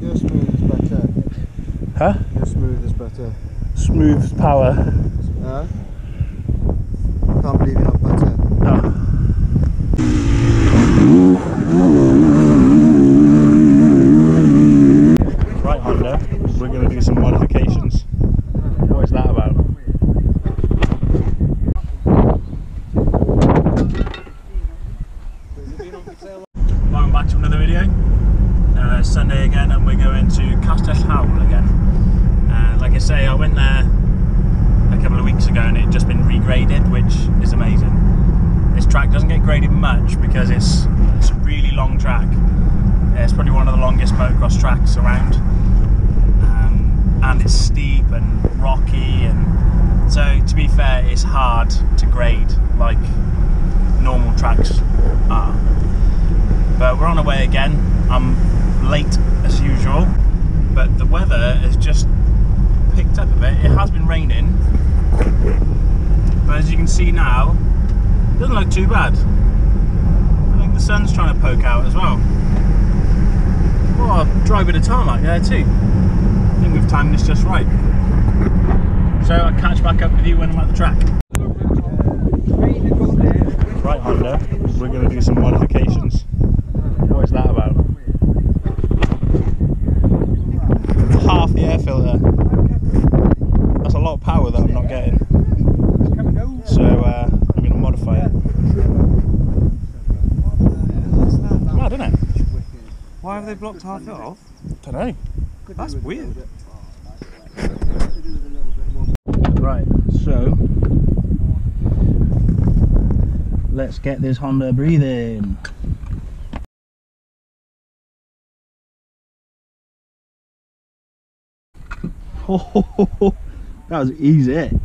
Your smooth is better. Huh? Your smooth is better. Smooth power. Huh? I can't believe you're not better. No. Right, Honda, we're going to do some modifications. What is that about? Welcome back to another video. Sunday again, and we're going to Castell Howell again. Like I say, I went there a couple of weeks ago and it had just been regraded, which is amazing. This track doesn't get graded much because it's a really long track. It's probably one of the longest motocross tracks around, and it's steep and rocky, and so to be fair, it's hard to grade like normal tracks are. But we're on our way again. I'm late as usual, but the weather has just picked up a bit. It has been raining, but as you can see now, it doesn't look too bad. I think the sun's trying to poke out as well. Oh, a dry bit of tarmac there too. I think we've timed this just right. So I'll catch back up with you when I'm at the track. Right, Honda, we're going to do some modifications. What is that about? Half the air filter. That's a lot of power that I'm not getting. So I'm going to modify it. Mad, isn't it? Why have they blocked half it off? I don't know. That's weird. Right, so let's get this Honda breathing. Oh, that was easy.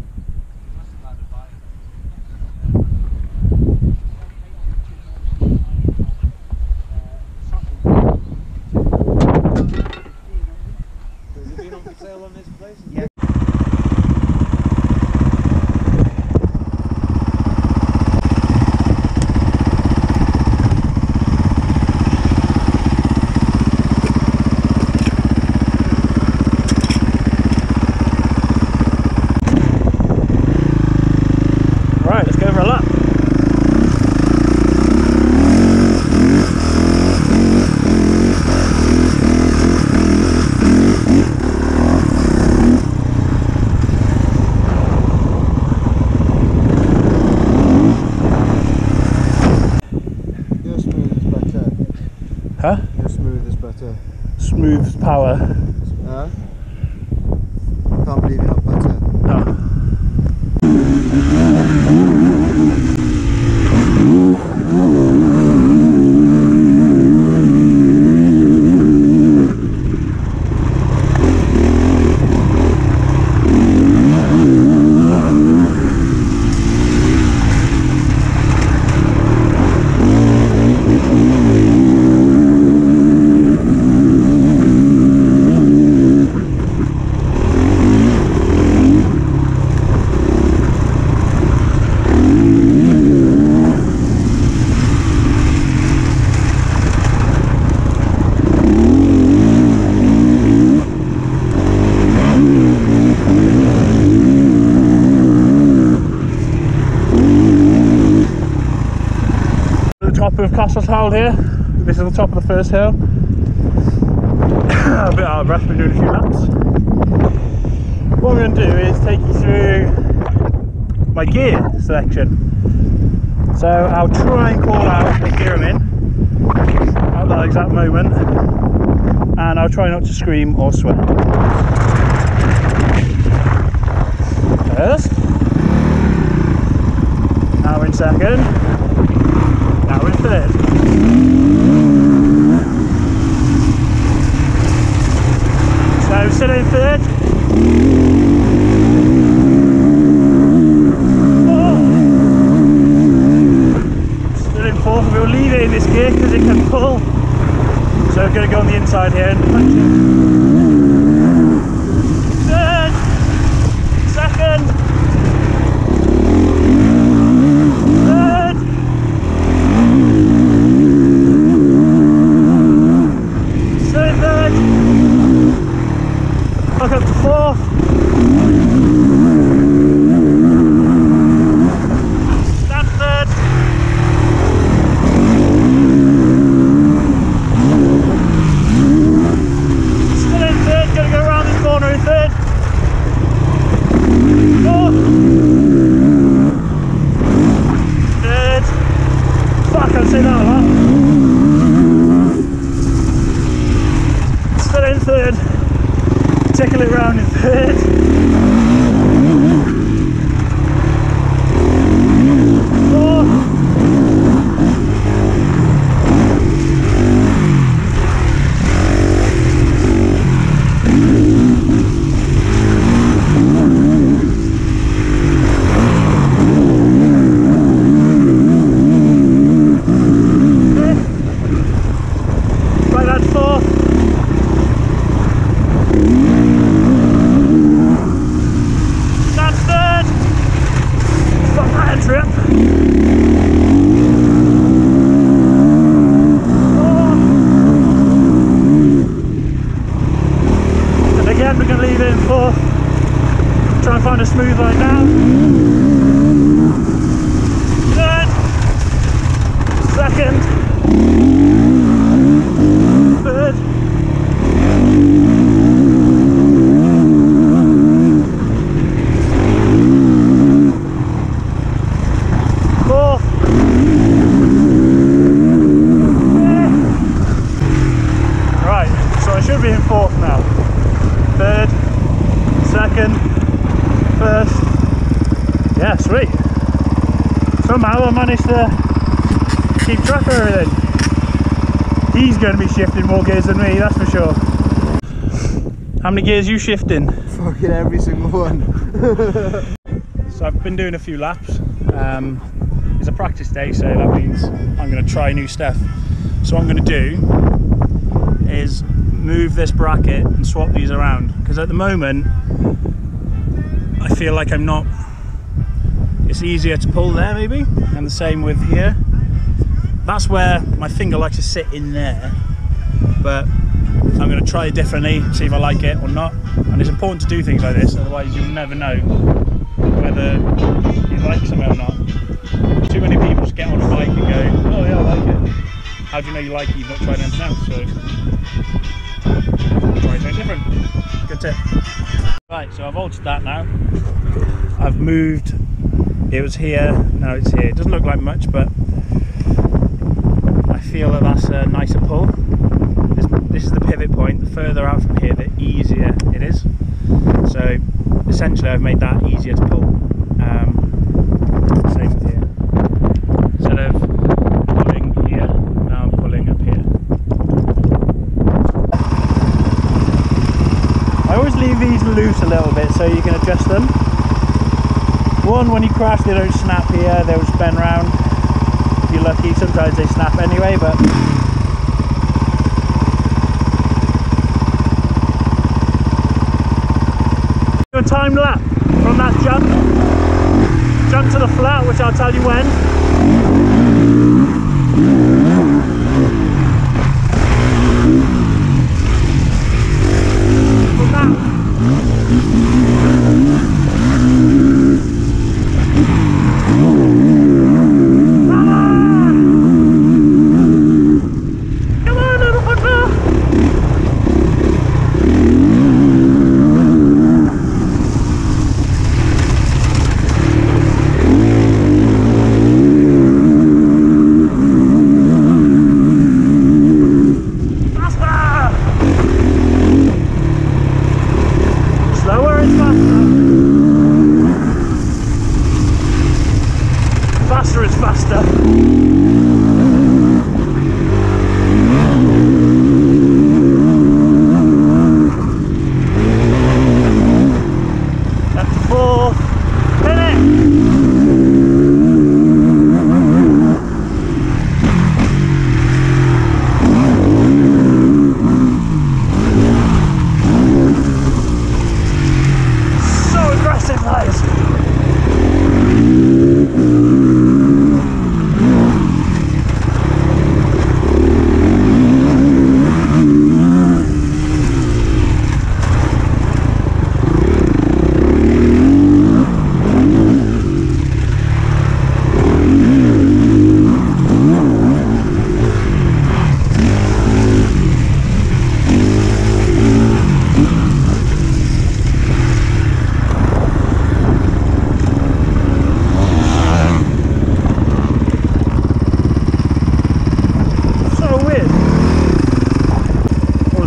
Huh? Your smooth is better. Smooth power. Huh? I can't believe you're not better. Of Castell Howell here. This is the top of the first hill. A bit out of breath, we're doing a few laps. What we're going to do is take you through my gear selection. So I'll try and call out the gear I'm in at that exact moment, and I'll try not to scream or swear. First. Now we're in second. Now we're in third. So still in third. Oh. Still in fourth. We'll leave it in this gear because it can pull. So we're going to go on the inside here and punch it. Third. Second. Say that! I got fourth. That's third. Still in third, gonna go around this corner in third. Fourth. Third. Fuck, I've seen that a lot. Still in third. Tickle it round in third. Find a smooth line now. Third. Second. Third. Fourth. Fifth. Right, so I should be in fourth now. Third. Second. First. Yeah, sweet. Somehow I managed to keep track of everything. He's going to be shifting more gears than me, that's for sure. How many gears are you shifting? Fucking every single one. So I've been doing a few laps. It's a practice day, so that means I'm going to try new stuff. So what I'm going to do is move this bracket and swap these around, because at the moment I feel like I'm not, it's easier to pull there maybe, and the same with here. That's where my finger likes to sit in there, but I'm going to try it differently, see if I like it or not. And it's important to do things like this, otherwise you'll never know whether you like something or not. Too many people just get on a bike and go, oh yeah, I like it. How do you know you like it? You've not tried anything else, so try something different. Good tip. Right, so I've altered that now. I've moved, it was here, now it's here. It doesn't look like much, but I feel that that's a nicer pull. This is the pivot point. The further out from here, the easier it is. So essentially I've made that easier to pull. Same with here. Instead of pulling here, now I'm pulling up here. I always leave these loose a little bit so you can adjust them. One, when you crash they don't snap here, they'll just bend round. If you're lucky, sometimes they snap anyway, but do a time lap from that jump to the flat, which I'll tell you when.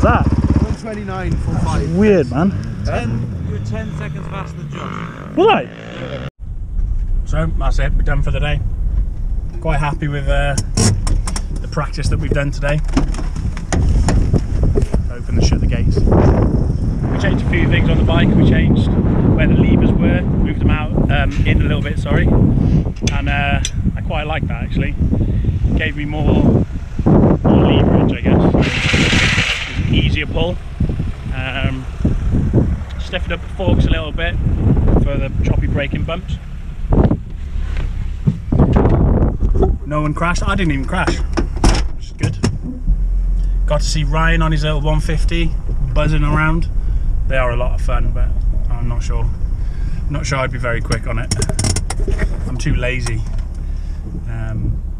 was that? 129.45. Weird, man. You were 10 seconds faster than Josh. Was I? So that's it, we're done for the day. Quite happy with the practice that we've done today. Open and shut the gates. We changed a few things on the bike. We changed where the levers were, moved them out in a little bit, sorry. And I quite like that actually. It gave me more leverage, I guess. It was easier pull. Stiffened up the forks a little bit for the choppy braking bumps. No one crashed. I didn't even crash, which is good. Got to see Ryan on his little 150 buzzing around. They are a lot of fun, but I'm not sure. I'm not sure I'd be very quick on it. I'm too lazy.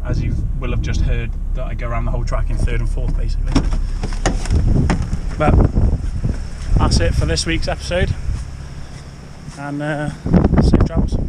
As you will have just heard, that I go around the whole track in third and fourth basically. But that's it for this week's episode, and safe travels.